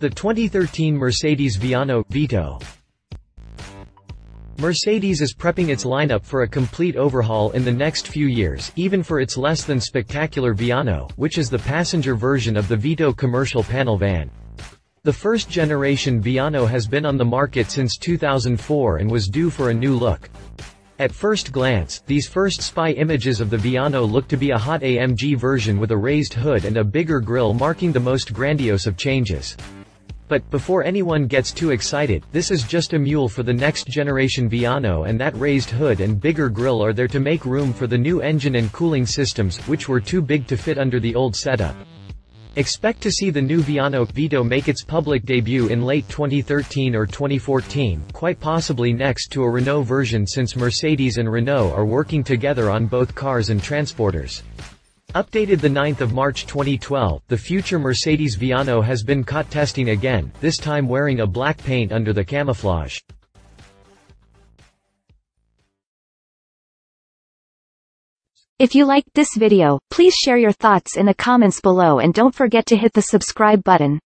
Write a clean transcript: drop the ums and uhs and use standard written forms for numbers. The 2013 Mercedes Viano, Vito. Mercedes is prepping its lineup for a complete overhaul in the next few years, even for its less than spectacular Viano, which is the passenger version of the Vito commercial panel van. The first generation Viano has been on the market since 2004 and was due for a new look. At first glance, these first spy images of the Viano look to be a hot AMG version with a raised hood and a bigger grille, marking the most grandiose of changes. But, before anyone gets too excited, this is just a mule for the next generation Viano, and that raised hood and bigger grille are there to make room for the new engine and cooling systems, which were too big to fit under the old setup. Expect to see the new Viano, Vito make its public debut in late 2013 or 2014, quite possibly next to a Renault version, since Mercedes and Renault are working together on both cars and transporters. Updated 9 March 2012, the future Mercedes Viano has been caught testing again, this time wearing a black paint under the camouflage. If you liked this video, please share your thoughts in the comments below and don't forget to hit the subscribe button.